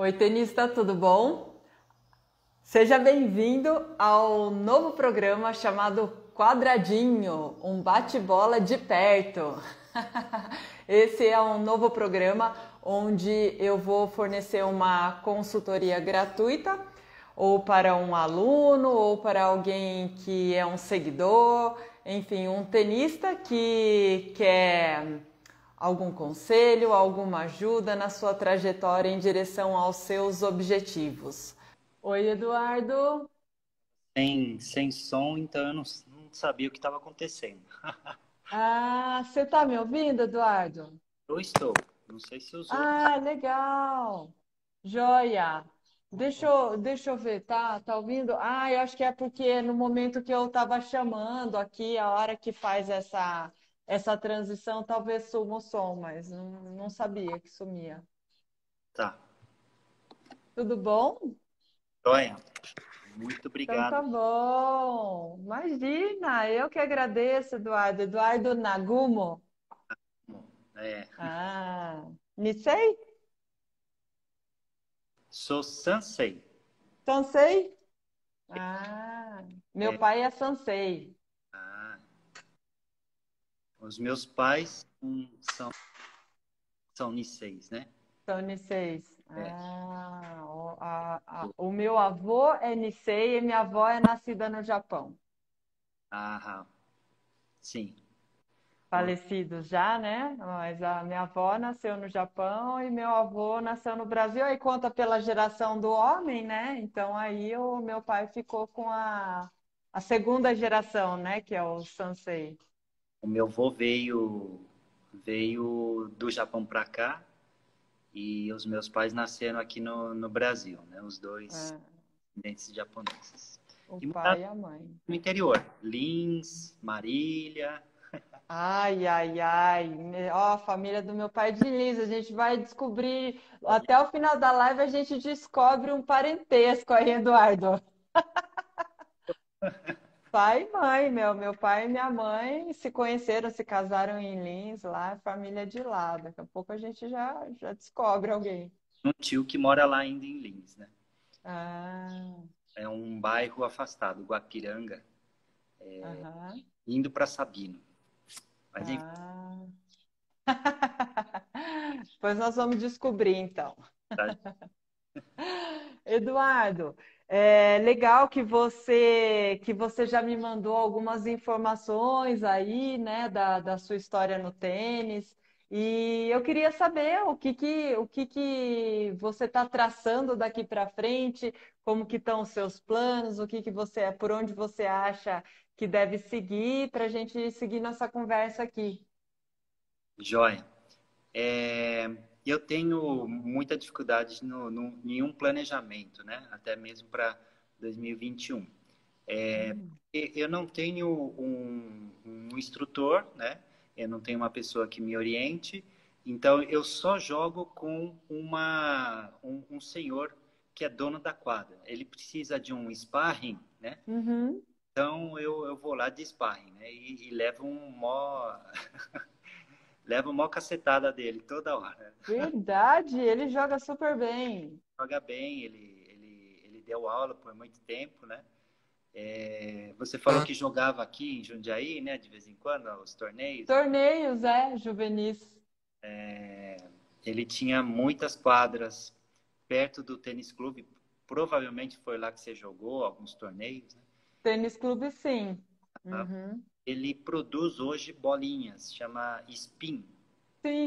Oi, tenista, tudo bom? Seja bem-vindo ao novo programa chamado Quadradinho, um bate-bola de perto. Esse é um novo programa onde eu vou fornecer uma consultoria gratuita ou para um aluno ou para alguém que é um seguidor, enfim, um tenista que quer algum conselho, alguma ajuda na sua trajetória em direção aos seus objetivos. Oi, Eduardo. Sem som, então eu não sabia o que estava acontecendo. Ah, você está me ouvindo, Eduardo? Eu estou. Não sei se os outros... Ah, legal. Joia. Deixa eu ver, tá ouvindo? Ah, eu acho que é porque no momento que eu estava chamando aqui, a hora que faz essa transição, talvez suma o som, mas não sabia que sumia. Tá. Tudo bom? Joia. Muito obrigado. Então tá bom. Imagina, eu que agradeço, Eduardo. Eduardo Nagumo. É. Ah, Nisei? Sou Sansei. Sansei? Ah, meu pai é Sansei. Ah. Os meus pais são Niseis, né? São Niseis. É. Ah, o meu avô é Nisei e minha avó é nascida no Japão. Ah, sim. Falecidos já, né? Mas a minha avó nasceu no Japão e meu avô nasceu no Brasil. Aí conta pela geração do homem, né? Então aí o meu pai ficou com a segunda geração, né? Que é o Sansei. O meu avô veio do Japão para cá. E os meus pais nasceram aqui no Brasil, né? Os dois descendentes japoneses. O pai e a mãe. No interior. Lins, Marília. Ai, ai, ai. Ó, a família do meu pai de Lins. A gente vai descobrir... Até o final da live a gente descobre um parentesco aí, Eduardo. Pai e mãe, meu pai e minha mãe se conheceram, se casaram em Lins, lá, família de lá. Daqui a pouco a gente já descobre alguém. Um tio que mora lá ainda em Lins, né? Ah. É um bairro afastado, Guapiranga, indo para Sabino. Mas, Depois nós vamos descobrir, então. Tá. Eduardo... É legal que você já me mandou algumas informações aí, né, da sua história no tênis. E eu queria saber o que você está traçando daqui para frente, como que estão os seus planos, por onde você acha que deve seguir para a gente seguir nossa conversa aqui. Joia. Eu tenho muita dificuldade em um planejamento, né? Até mesmo para 2021. Eu não tenho um instrutor, né? Eu não tenho uma pessoa que me oriente. Então, eu só jogo com um senhor que é dono da quadra. Ele precisa de um sparring, né? Uhum. Então, eu vou lá de sparring, né? E levo um mó... Leva uma cacetada dele toda hora. Verdade, ele joga super bem. Joga bem, ele deu aula por muito tempo, né? Você falou que jogava aqui em Jundiaí, né? De vez em quando, os torneios. Torneios, juvenis. Ele tinha muitas quadras perto do tênis clube. Provavelmente foi lá que você jogou alguns torneios, né? Tênis clube, sim. Uhum. Ele produz hoje bolinhas, chama spin.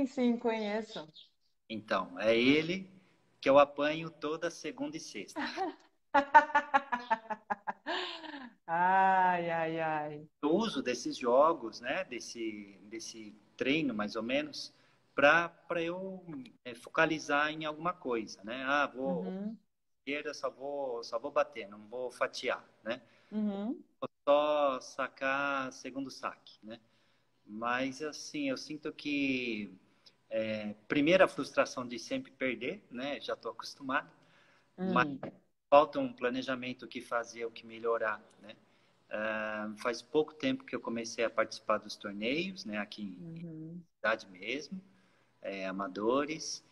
Sim, conheço. Então, é ele que eu apanho toda segunda e sexta. Ai, ai, ai. O uso desses jogos, né, desse treino, mais ou menos, para eu focalizar em alguma coisa, né? Ah, só vou bater, não vou fatiar, né? Uhum. Só sacar segundo saque, né? Mas, assim, eu sinto que... primeira frustração de sempre perder, né? Já estou acostumado. Mas falta um planejamento, o que fazer, o que melhorar, né? Faz pouco tempo que eu comecei a participar dos torneios, né? Aqui em cidade mesmo, amadores.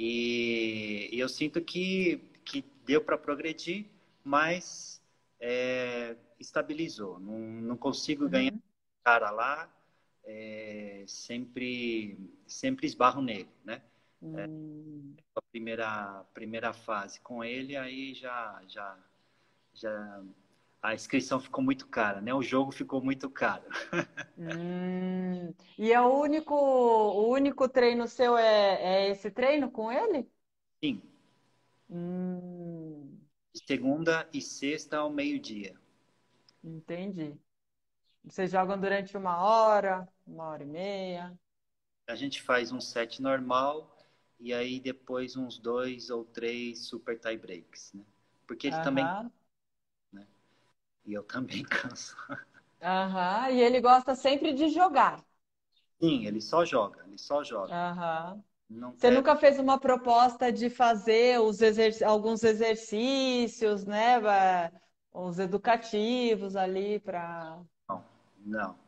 E eu sinto que deu para progredir, mas estabilizou. Não consigo ganhar cara lá, sempre esbarro nele, né? A primeira fase com ele, aí já a inscrição ficou muito cara, né? O jogo ficou muito caro. E é o único treino seu é esse treino com ele? Sim. De segunda e sexta ao meio-dia. Entendi. Vocês jogam durante uma hora e meia? A gente faz um set normal e aí depois uns 2 ou 3 super tie breaks, né? Porque ele também... E eu também canso. E ele gosta sempre de jogar. Sim, ele só joga, Não Você nunca fez uma proposta de fazer alguns exercícios, né? Os educativos ali para... Não.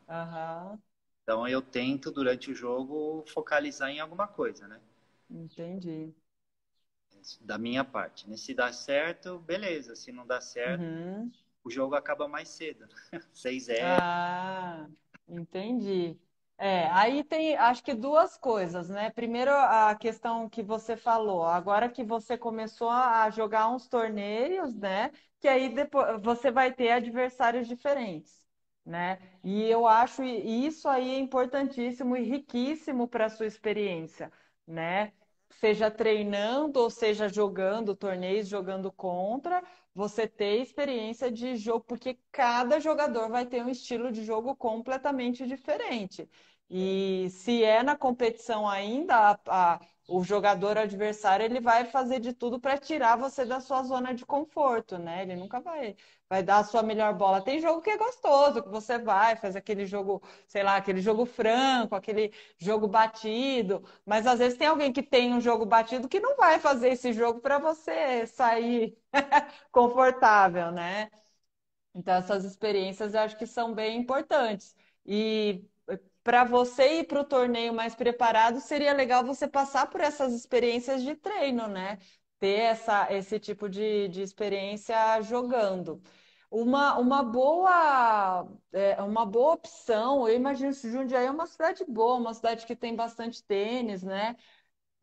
Então eu tento, durante o jogo, focalizar em alguma coisa, né? Entendi. Da minha parte, né? Se dá certo, beleza. Se não dá certo... O jogo acaba mais cedo, 6-0. Entendi. Aí tem, acho que 2 coisas, né? Primeiro, a questão que você falou. Agora que você começou a jogar uns torneios, né? Que aí depois você vai ter adversários diferentes, né? E eu acho isso aí importantíssimo e riquíssimo para a sua experiência, né? Seja treinando ou seja jogando torneios, jogando contra, você ter experiência de jogo, porque cada jogador vai ter um estilo de jogo completamente diferente. E se é na competição ainda, o jogador adversário, ele vai fazer de tudo para tirar você da sua zona de conforto, né? Ele nunca vai dar a sua melhor bola. Tem jogo que é gostoso, que você vai, faz aquele jogo, sei lá, aquele jogo franco, aquele jogo batido. Mas às vezes tem alguém que tem um jogo batido que não vai fazer esse jogo para você sair confortável, né? Então essas experiências eu acho que são bem importantes. E... para você ir para o torneio mais preparado, seria legal você passar por essas experiências de treino, né? Ter esse tipo de experiência jogando. Uma boa opção, eu imagino que Jundiaí é uma cidade boa, uma cidade que tem bastante tênis, né?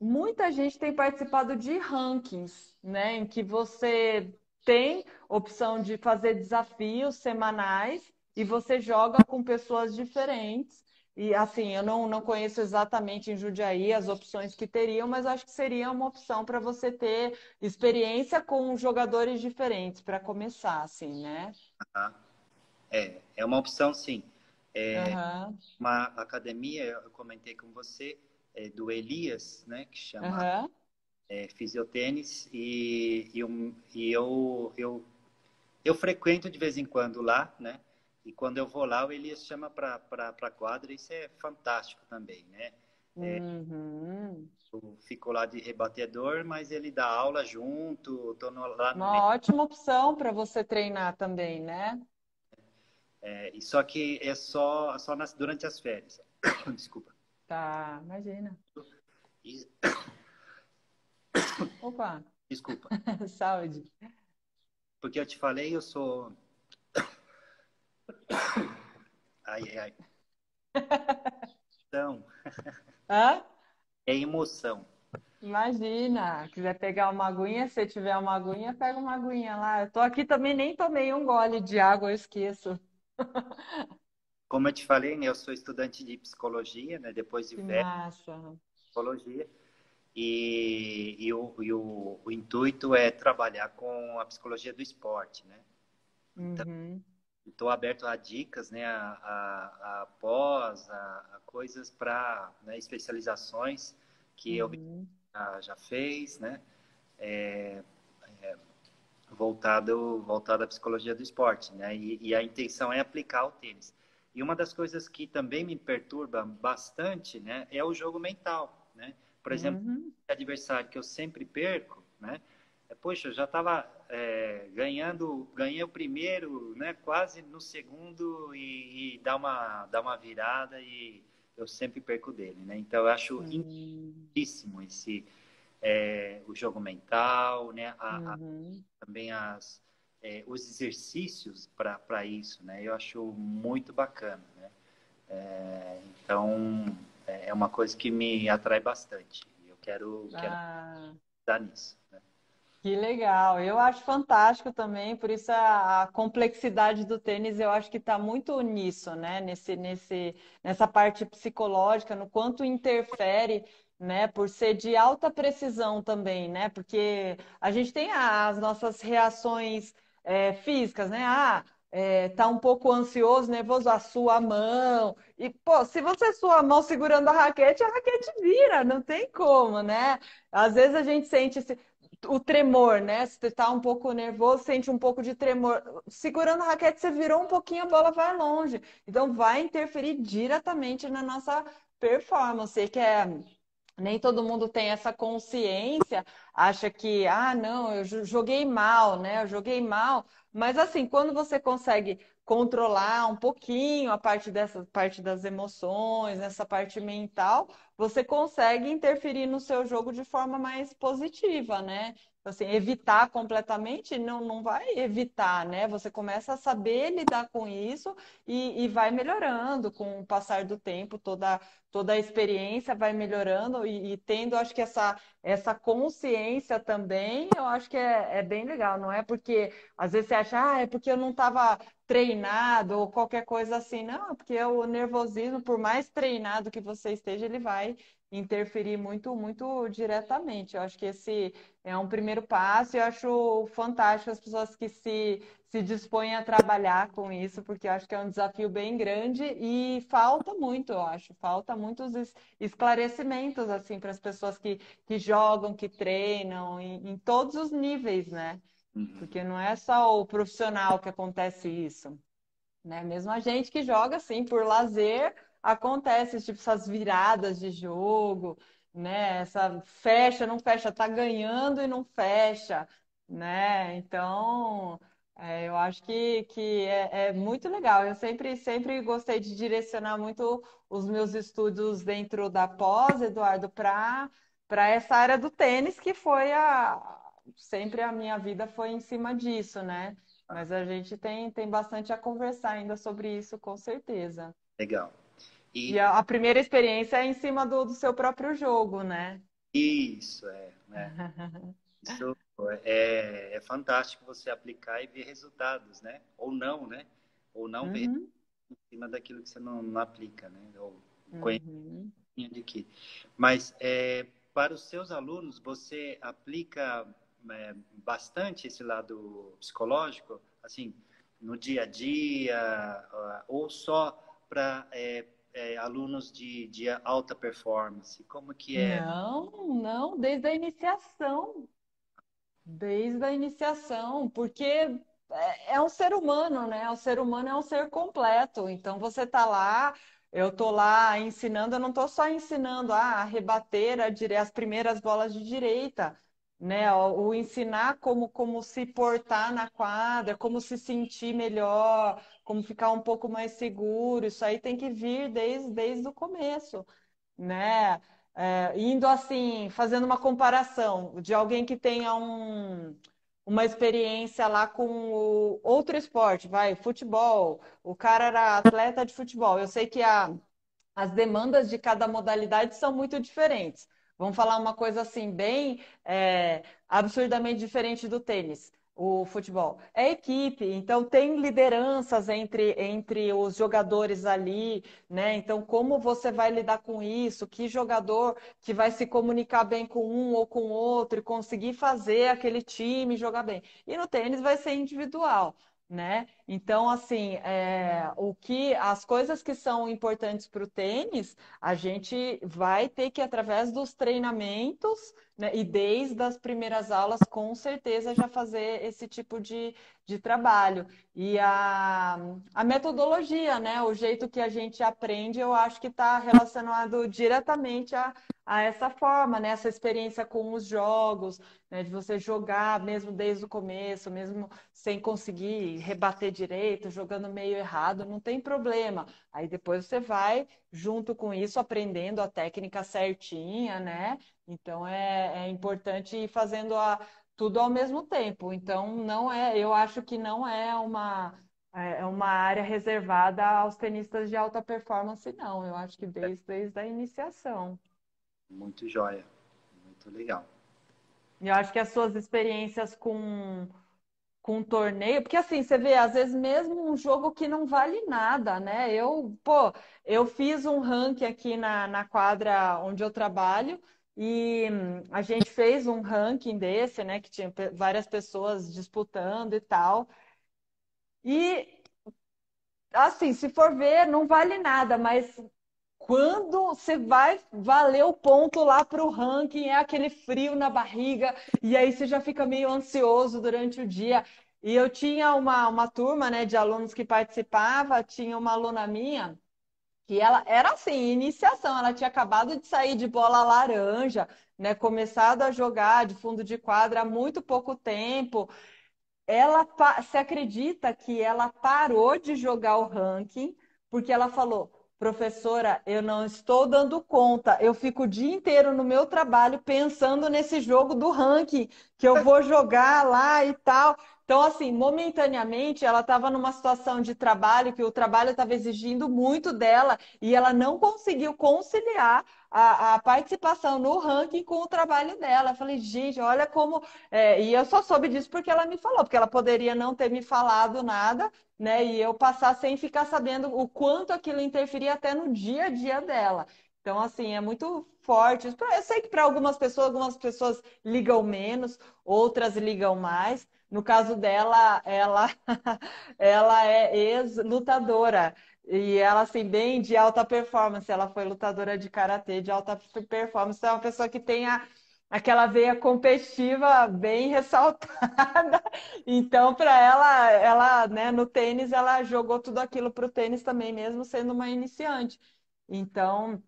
Muita gente tem participado de rankings, né? Em que você tem opção de fazer desafios semanais e você joga com pessoas diferentes. E assim, eu não conheço exatamente em Jundiaí as opções que teriam, mas acho que seria uma opção para você ter experiência com jogadores diferentes, para começar, assim, né? É uma opção, sim. Uma academia, eu comentei com você, do Elias, né? Que chama Fisiotênis. E eu frequento de vez em quando lá, né? E quando eu vou lá, o Elias chama para quadra, isso é fantástico também, né? Ficou lá de rebatedor, mas ele dá aula junto. Ótima opção para você treinar também, né? E só que é só durante as férias. Desculpa. Tá, imagina. Opa. Desculpa. Saúde. Porque eu te falei, eu sou... Ai. Então, é emoção. Imagina, quiser pegar uma aguinha, se tiver uma aguinha, pega uma aguinha lá. Eu tô aqui também, nem tomei um gole de água, eu esqueço. Como eu te falei, né, eu sou estudante de psicologia, né, depois de psicologia. E o intuito é trabalhar com a psicologia do esporte, né? Então, estou aberto a dicas, né, a pós, a coisas para, né, especializações que eu já fiz, né, voltado à psicologia do esporte, né, e a intenção é aplicar o tênis. E uma das coisas que também me perturba bastante, né, é o jogo mental, né. Por exemplo, adversário que eu sempre perco, né, poxa, eu já estava ganhei o primeiro, né, quase no segundo, e dá uma virada, e eu sempre perco dele, né? Então eu acho importantíssimo o jogo mental, né? Também os exercícios para isso, né? Eu acho muito bacana, né? Então, é uma coisa que me atrai bastante. Eu quero dar nisso, né? Que legal, eu acho fantástico também, por isso a complexidade do tênis eu acho que está muito nisso, né? Nessa parte psicológica, no quanto interfere, né? Por ser de alta precisão também, né? Porque a gente tem as nossas reações físicas, né? Tá um pouco ansioso, nervoso, sua a mão. E, pô, se você sua a mão segurando a raquete vira, não tem como, né? Às vezes a gente sente o tremor, né? Se você tá um pouco nervoso, sente um pouco de tremor. Segurando a raquete, você virou um pouquinho, a bola vai longe. Então, vai interferir diretamente na nossa performance, que nem todo mundo tem essa consciência, acha que, não, eu joguei mal, né? Eu joguei mal. Mas, assim, quando você consegue controlar um pouquinho a parte das emoções, essa parte mental, você consegue interferir no seu jogo de forma mais positiva, né? Assim, evitar completamente não vai evitar, né? Você começa a saber lidar com isso e vai melhorando com o passar do tempo, toda a experiência vai melhorando e tendo, acho que essa consciência também, eu acho que é bem legal. Não é porque, às vezes você acha, é porque eu não estava treinado ou qualquer coisa assim. Não, é porque o nervosismo, por mais treinado que você esteja, ele vai interferir muito, muito diretamente. Eu acho que esse é um primeiro passo e eu acho fantástico as pessoas que se dispõem a trabalhar com isso, porque eu acho que é um desafio bem grande e falta muito, eu acho. Falta muitos esclarecimentos, assim, para as pessoas que jogam, que treinam, em todos os níveis, né? Porque não é só o profissional que acontece isso, né? Mesmo a gente que joga, assim, por lazer, acontece, tipo, essas viradas de jogo, né? Essa fecha, não fecha, tá ganhando e não fecha, né? Então, eu acho que é muito legal. Eu sempre gostei de direcionar muito os meus estudos dentro da pós, Eduardo, para essa área do tênis, que foi sempre a minha vida foi em cima disso, né? Mas a gente tem bastante a conversar ainda sobre isso, com certeza. Legal. E a primeira experiência é em cima do seu próprio jogo, né? Isso, né? Isso é fantástico você aplicar e ver resultados, né? Ou não, né? Ou não ver em cima daquilo que você não aplica, né? Ou conhecimento de que. Mas para os seus alunos, você aplica bastante esse lado psicológico, assim, no dia a dia, ou só para alunos de alta performance? Como que é? Não, desde a iniciação. Desde a iniciação, porque é um ser humano, né? O ser humano é um ser completo. Então, você tá lá, eu tô lá ensinando, eu não tô só ensinando a rebater as primeiras bolas de direita, né? O ensinar como se portar na quadra, como se sentir melhor, como ficar um pouco mais seguro. Isso aí tem que vir desde o começo, né? Indo assim, fazendo uma comparação de alguém que tenha uma experiência lá com outro esporte, vai, futebol. O cara era atleta de futebol. Eu sei que as demandas de cada modalidade são muito diferentes. Vamos falar uma coisa assim, bem absurdamente diferente do tênis, o futebol. É equipe, então tem lideranças entre os jogadores ali, né? Então, como você vai lidar com isso? Que jogador que vai se comunicar bem com um ou com outro e conseguir fazer aquele time jogar bem? E no tênis vai ser individual, né? Então, assim, as coisas que são importantes para o tênis, a gente vai ter que, através dos treinamentos, né, e desde as primeiras aulas, com certeza, já fazer esse tipo de trabalho. E a metodologia, né, o jeito que a gente aprende, eu acho que está relacionado diretamente a essa forma, né? Essa experiência com os jogos, né? De você jogar mesmo desde o começo, mesmo sem conseguir rebater direito, jogando meio errado, não tem problema. Aí depois você vai, junto com isso, aprendendo a técnica certinha, né? Então é importante ir fazendo tudo ao mesmo tempo. Então não é, eu acho que não é uma área reservada aos tenistas de alta performance, não. Eu acho que desde a iniciação. Muito joia, muito legal. Eu acho que as suas experiências com torneio, porque assim, você vê, às vezes mesmo um jogo que não vale nada, né? Eu fiz um ranking aqui na quadra onde eu trabalho e a gente fez um ranking desse, né? Que tinha várias pessoas disputando e tal. E, assim, se for ver, não vale nada, mas quando você vai valer o ponto lá para o ranking, é aquele frio na barriga, e aí você já fica meio ansioso durante o dia. E eu tinha uma turma, né, de alunos que participava, tinha uma aluna minha, que ela era assim, iniciação, ela tinha acabado de sair de bola laranja, né, começado a jogar de fundo de quadra há muito pouco tempo. Ela se acredita que ela parou de jogar o ranking porque ela falou: professora, eu não estou dando conta, eu fico o dia inteiro no meu trabalho pensando nesse jogo do ranking que eu vou jogar lá e tal. Então, assim, momentaneamente ela estava numa situação de trabalho que o trabalho estava exigindo muito dela e ela não conseguiu conciliar a participação no ranking com o trabalho dela. Eu falei, gente, olha como... E eu só soube disso porque ela me falou, porque ela poderia não ter me falado nada, né? E eu passar sem ficar sabendo o quanto aquilo interferia até no dia a dia dela. Então, assim, é muito forte. Eu sei que para algumas pessoas ligam menos, outras ligam mais. No caso dela, ela é ex-lutadora. E ela, assim, bem de alta performance. Ela foi lutadora de karatê de alta performance. Então, é uma pessoa que tem aquela veia competitiva bem ressaltada. Então, para ela, né, no tênis, ela jogou tudo aquilo para o tênis também, mesmo sendo uma iniciante. Então,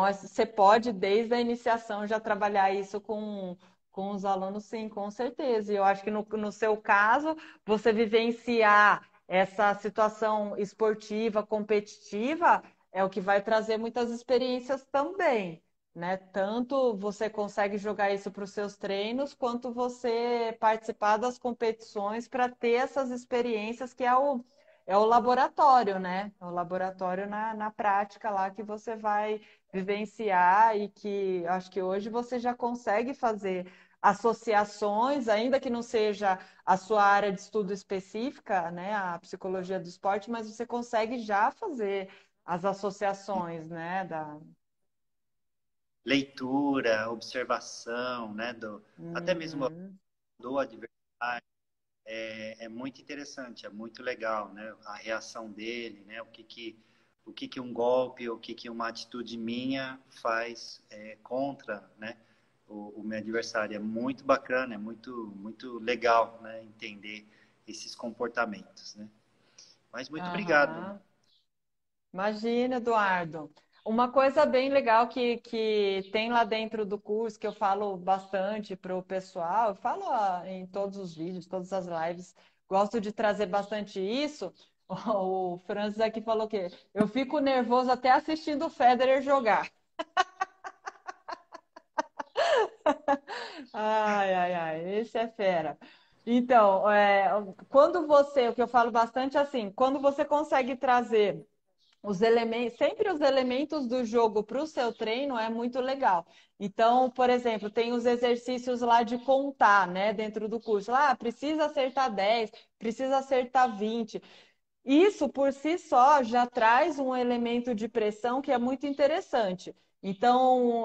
você pode, desde a iniciação, já trabalhar isso com os alunos, sim, com certeza. E eu acho que no seu caso, você vivenciar essa situação esportiva, competitiva, é o que vai trazer muitas experiências também, né? Tanto você consegue jogar isso para os seus treinos, quanto você participar das competições para ter essas experiências que é o laboratório, né? É o laboratório na prática lá que você vai vivenciar e que acho que hoje você já consegue fazer associações, ainda que não seja a sua área de estudo específica, né, a psicologia do esporte, mas você consegue já fazer as associações, né, da leitura, observação, né, até mesmo do adversário. É muito interessante, é muito legal, né, a reação dele, né, o que um golpe, o que uma atitude minha faz contra, né, o meu adversário. É muito bacana, é muito, muito legal, né, entender esses comportamentos, né? Mas muito obrigado. Imagina, Eduardo. Uma coisa bem legal que tem lá dentro do curso, que eu falo bastante para o pessoal, eu falo em todos os vídeos, todas as lives, gosto de trazer bastante isso. O Francis aqui falou que eu fico nervoso até assistindo o Federer jogar. Ai, ai, ai, esse é fera. Então, quando o que eu falo bastante é assim, quando você consegue trazer os elementos do jogo para o seu treino, é muito legal. Então, por exemplo, tem os exercícios lá de contar, né, dentro do curso. Lá, precisa acertar 10, precisa acertar 20. Isso, por si só, já traz um elemento de pressão que é muito interessante. Então,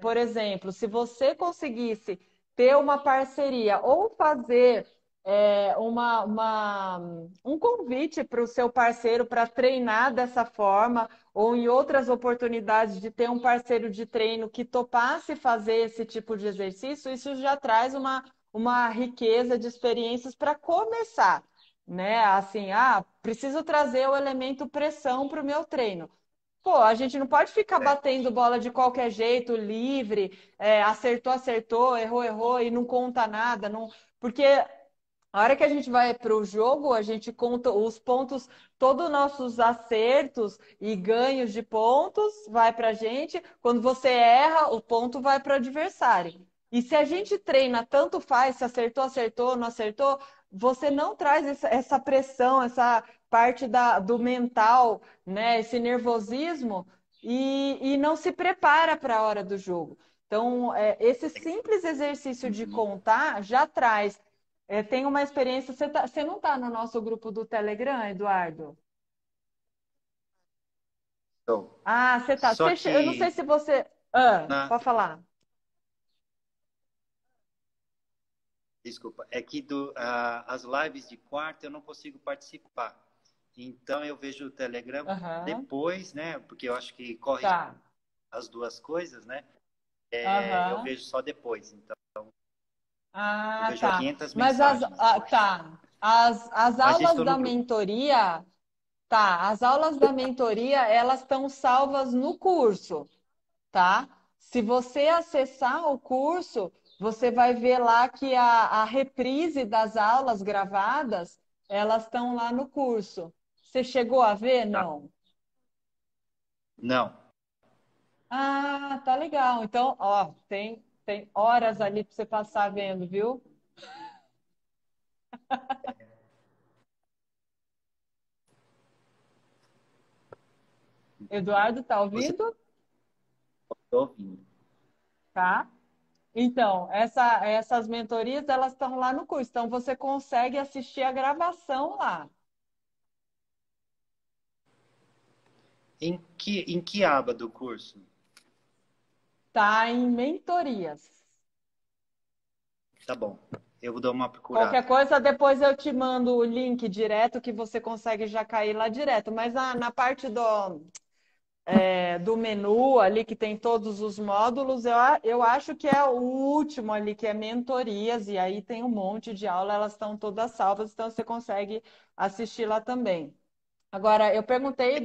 por exemplo, se você conseguisse ter uma parceria ou fazer um convite para o seu parceiro para treinar dessa forma, ou em outras oportunidades de ter um parceiro de treino que topasse fazer esse tipo de exercício, isso já traz uma riqueza de experiências para começar, né? Assim, preciso trazer o elemento pressão para o meu treino. Pô, a gente não pode ficar batendo bola de qualquer jeito, livre, acertou, acertou, errou, errou e não conta nada, não... porque A hora que a gente vai para o jogo, a gente conta os pontos, todos os nossos acertos e ganhos de pontos vai para a gente. Quando você erra, o ponto vai para o adversário. E se a gente treina, tanto faz, se acertou, acertou, não acertou, você não traz essa pressão, essa parte do mental, né? Esse nervosismo e não se prepara para a hora do jogo. Então, esse simples exercício de contar já traz... tem uma experiência... Você não está no nosso grupo do Telegram, Eduardo? Não. Ah, você está. Eu não sei se você... pode falar. Desculpa. É que as lives de quarta eu não consigo participar. Então, eu vejo o Telegram depois, né? Porque eu acho que corre as duas coisas, né? Eu vejo só depois, então. Ah, tá. 500 mensagens. Mas as aulas da mentoria, as aulas da mentoria, elas estão salvas no curso, tá? Se você acessar o curso, você vai ver lá que a reprise das aulas gravadas, elas estão lá no curso. Você chegou a ver? Não. Não. Ah, tá legal. Então, ó, tem horas ali para você passar vendo, viu? Eduardo, tá ouvindo? Estou ouvindo. Tá? Então, essas mentorias, elas estão lá no curso. Então, você consegue assistir a gravação lá. Em que aba do curso? Tá em mentorias. Tá bom. Eu vou dar uma procurada. Qualquer coisa, depois eu te mando o link direto que você consegue já cair lá direto. Mas na parte do menu ali que tem todos os módulos, eu acho que é o último ali, que é mentorias. E aí tem um monte de aula, elas estão todas salvas, então você consegue assistir lá também. Agora, eu perguntei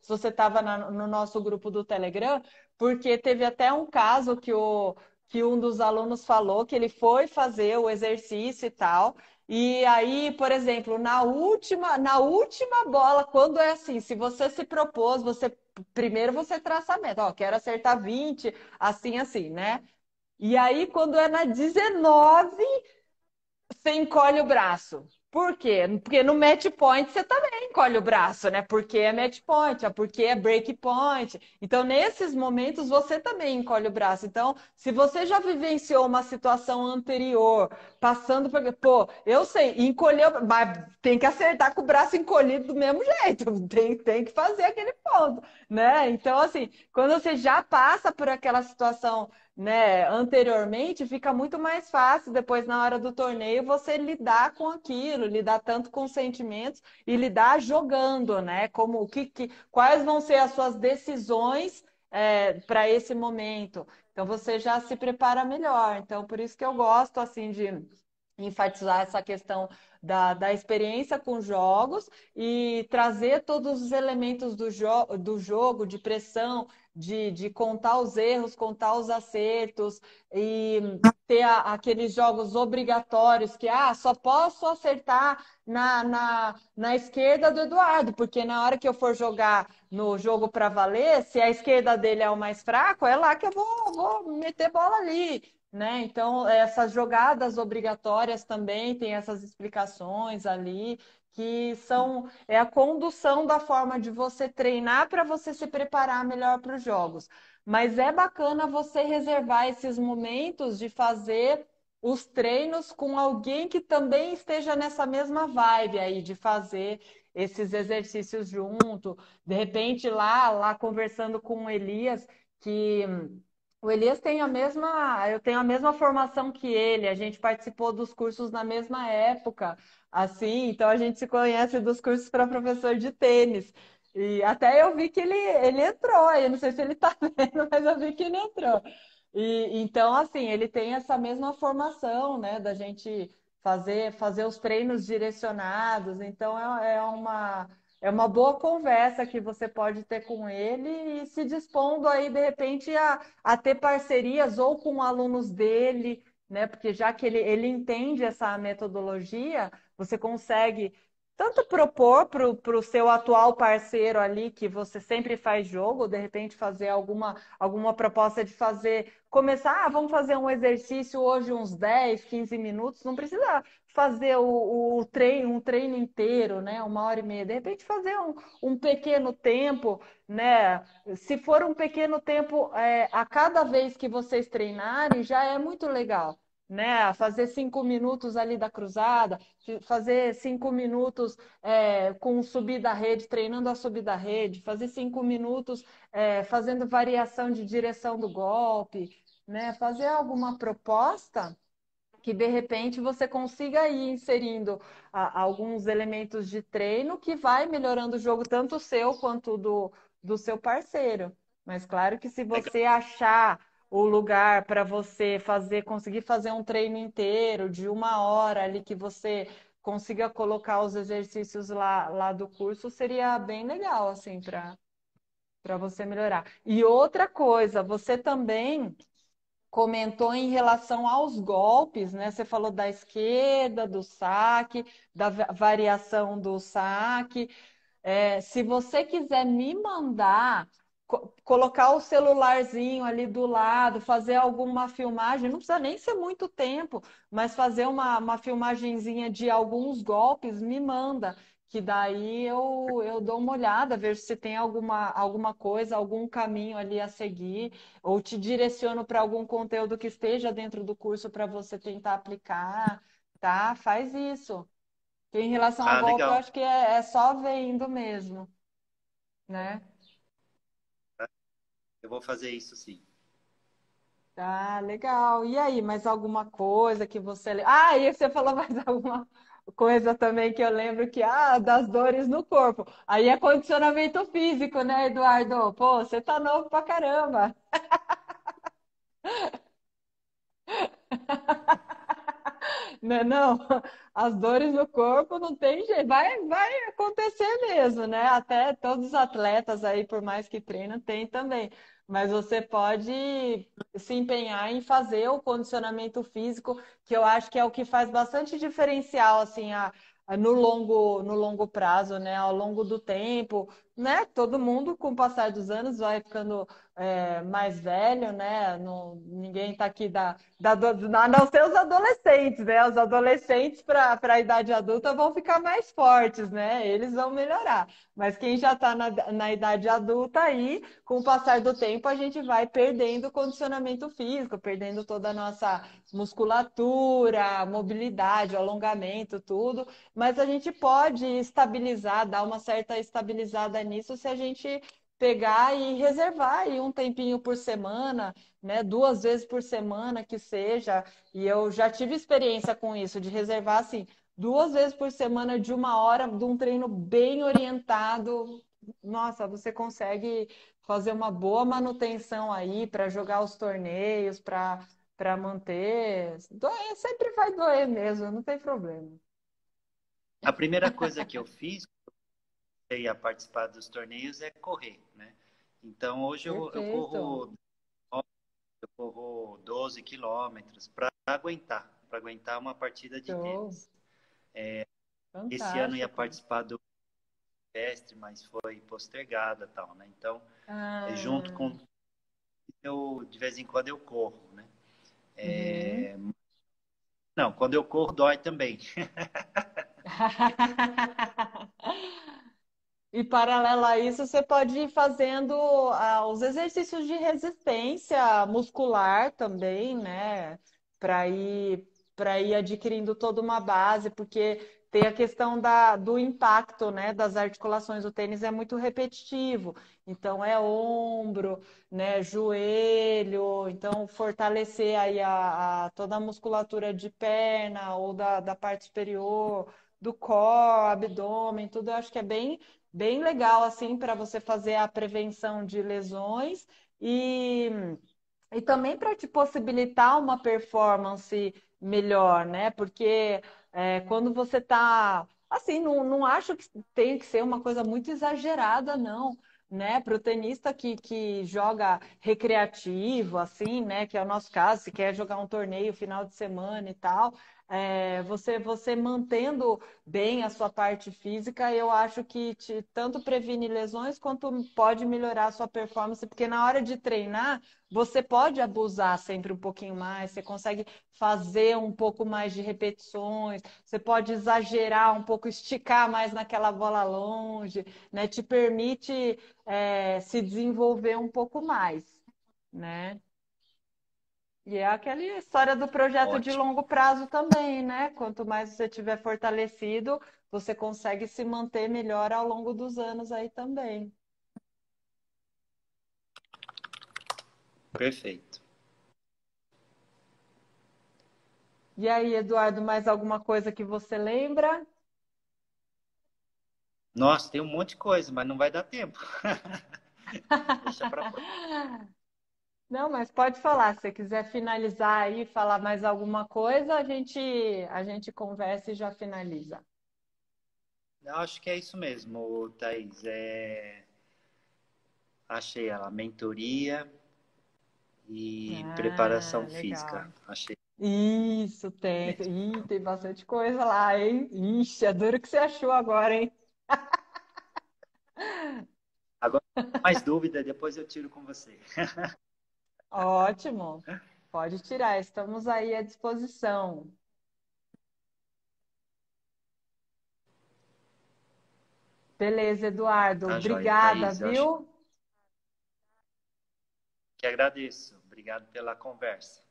se você estava no nosso grupo do Telegram, porque teve até um caso que um dos alunos falou que ele foi fazer o exercício e tal. E aí, por exemplo, na última bola, quando é assim, se você se propôs, primeiro você traça a meta, ó, quero acertar 20, assim, né? E aí, quando é na 19, você encolhe o braço. Por quê? Porque no match point você também encolhe o braço, né? Porque é match point, porque é break point. Então, nesses momentos, você também encolhe o braço. Então, se você já vivenciou uma situação anterior, passando por... Pô, eu sei, encolheu... Mas tem que acertar com o braço encolhido do mesmo jeito. Tem que fazer aquele ponto, né? Então, assim, quando você já passa por aquela situação... Né? Anteriormente, fica muito mais fácil depois na hora do torneio você lidar com aquilo, lidar tanto com sentimentos e lidar jogando, né? Como quais vão ser as suas decisões para esse momento. Então você já se prepara melhor. Então por isso que eu gosto assim de enfatizar essa questão da experiência com jogos e trazer todos os elementos do jogo, de pressão, de contar os erros, contar os acertos e ter aqueles jogos obrigatórios que só posso acertar na esquerda do Eduardo, porque na hora que eu for jogar no jogo para valer, se a esquerda dele é o mais fraco, é lá que eu vou meter bola ali. Né? Então, essas jogadas obrigatórias também tem essas explicações ali, que são a condução da forma de você treinar para você se preparar melhor para os jogos. Mas é bacana você reservar esses momentos de fazer os treinos com alguém que também esteja nessa mesma vibe aí, de fazer esses exercícios junto. De repente, lá conversando com o Elias, que... O Elias tem eu tenho a mesma formação que ele, a gente participou dos cursos na mesma época, assim, então a gente se conhece dos cursos para professor de tênis. E até eu vi que ele entrou, eu não sei se ele está vendo, mas eu vi que ele entrou. E, então, assim, ele tem essa mesma formação, né, da gente fazer os treinos direcionados, então é uma boa conversa que você pode ter com ele e se dispondo aí, de repente, a ter parcerias ou com alunos dele, né? Porque já que ele entende essa metodologia, você consegue tanto propor para o seu atual parceiro ali que você sempre faz jogo, ou de repente fazer alguma proposta de fazer, começar, vamos fazer um exercício hoje uns 10, 15 minutos, não precisa fazer um treino inteiro, né? 1h30, de repente fazer um pequeno tempo, né? Se for um pequeno tempo a cada vez que vocês treinarem, já é muito legal. Né? Fazer 5 minutos ali da cruzada, fazer 5 minutos com subida à rede, treinando a subida à rede, fazer 5 minutos fazendo variação de direção do golpe, né? Fazer alguma proposta que de repente você consiga ir inserindo alguns elementos de treino que vai melhorando o jogo, tanto o seu quanto do seu parceiro. Mas claro que se você achar o lugar para você conseguir fazer um treino inteiro de 1 hora ali, que você consiga colocar os exercícios lá do curso, seria bem legal, assim, para você melhorar. E outra coisa, você também comentou em relação aos golpes, né? Você falou da esquerda, do saque, da variação do saque. Se você quiser me mandar, colocar o celularzinho ali do lado, fazer alguma filmagem, não precisa nem ser muito tempo, mas fazer uma filmagenzinha de alguns golpes, me manda, que daí eu dou uma olhada, vejo se tem alguma coisa, algum caminho ali a seguir, ou te direciono para algum conteúdo que esteja dentro do curso para você tentar aplicar, tá? Faz isso. E em relação ao golpe, legal. Eu acho que é só vendo mesmo, né? Eu vou fazer isso, sim. Tá, legal. E aí, mais alguma coisa que você... Ah, e você falou mais alguma coisa também que eu lembro que... Ah, das dores no corpo. Aí é condicionamento físico, né, Eduardo? Pô, você tá novo pra caramba. Não, as dores no corpo não tem jeito, vai acontecer mesmo, né? Até todos os atletas aí, por mais que treinam, tem também. Mas você pode se empenhar em fazer o condicionamento físico, que eu acho que é o que faz bastante diferencial, assim, no longo prazo, né? Ao longo do tempo, né? Todo mundo, com o passar dos anos, vai ficando mais velho, né? Ninguém tá aqui não ser os adolescentes, né? Os adolescentes para a idade adulta vão ficar mais fortes, né? Eles vão melhorar. Mas quem já está na idade adulta aí, com o passar do tempo, a gente vai perdendo condicionamento físico, perdendo toda a nossa musculatura, mobilidade, alongamento, tudo. Mas a gente pode estabilizar, dar uma certa estabilizada nisso se a gente pegar e reservar aí um tempinho por semana, né? 2 vezes por semana que seja. E eu já tive experiência com isso, de reservar assim, 2 vezes por semana de 1 hora, de um treino bem orientado. Nossa, você consegue fazer uma boa manutenção aí para jogar os torneios, para manter. Doer, sempre vai doer mesmo, não tem problema. A primeira coisa que eu fiz a participar dos torneios é correr, né? Então hoje eu corro 12 quilômetros para aguentar uma partida de tênis. Esse ano eu ia participar do Silvestre, mas foi postergada, tal, né? Então junto com eu, de vez em quando eu corro, né? Não, quando eu corro dói também. E paralelo a isso, você pode ir fazendo os exercícios de resistência muscular também, né? Para ir adquirindo toda uma base, porque tem a questão do impacto, né, das articulações. O tênis é muito repetitivo, então é ombro, né, joelho, então fortalecer aí toda a musculatura de perna ou da parte superior, do core, abdômen, tudo. Eu acho que é bem legal, assim, para você fazer a prevenção de lesões e também para te possibilitar uma performance melhor, né? Porque quando você tá, assim, não acho que tem que ser uma coisa muito exagerada, não. né? Para o tenista que joga recreativo, assim, né? Que é o nosso caso, se quer jogar um torneio final de semana e tal, você mantendo bem a sua parte física, eu acho que tanto previne lesões quanto pode melhorar a sua performance, porque na hora de treinar, você pode abusar sempre um pouquinho mais, você consegue fazer um pouco mais de repetições, você pode exagerar um pouco, esticar mais naquela bola longe, né? Te permite se desenvolver um pouco mais, né? E é aquela história do projeto Ótimo. De longo prazo também, né? Quanto mais você tiver fortalecido, você consegue se manter melhor ao longo dos anos aí também. Perfeito. E aí, Eduardo, mais alguma coisa que você lembra? Nossa, tem um monte de coisa, mas não vai dar tempo. Deixa pra fora. Não, mas pode falar. Se você quiser finalizar aí, falar mais alguma coisa, a gente conversa e já finaliza. Eu acho que é isso mesmo, Thaís. Achei ela, mentoria e preparação física. Achei. Isso, tem. Ih, tem bastante coisa lá, hein? Ixi, é duro que você achou agora, hein? Agora, mais dúvida, depois eu tiro com você. Ótimo, pode tirar, estamos aí à disposição. Beleza, Eduardo, tá obrigada, joia, Thaís, viu? Que agradeço, obrigado pela conversa.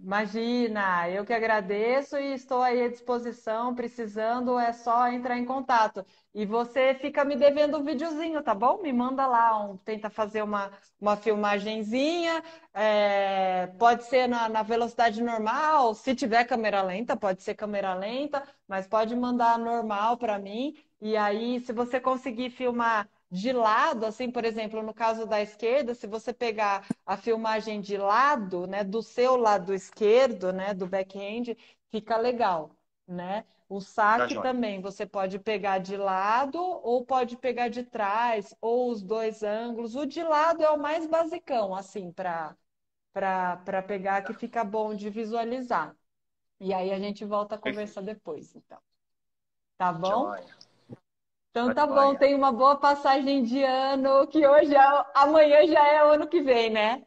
Imagina, eu que agradeço e estou aí à disposição, precisando, é só entrar em contato. E você fica me devendo um videozinho, tá bom? Me manda lá, tenta fazer uma filmagenzinha, pode ser na velocidade normal, se tiver câmera lenta, pode ser câmera lenta, mas pode mandar normal para mim. E aí, se você conseguir filmar de lado, assim, por exemplo, no caso da esquerda, se você pegar a filmagem de lado, né, do seu lado esquerdo, né, do backhand, fica legal, né? O saque também, você pode pegar de lado ou pode pegar de trás, ou os dois ângulos. O de lado é o mais basicão, assim, para pegar, que fica bom de visualizar. E aí a gente volta a conversar depois, então. Tá bom? Então tá bom, tenha uma boa passagem de ano, que hoje, amanhã já é ano que vem, né?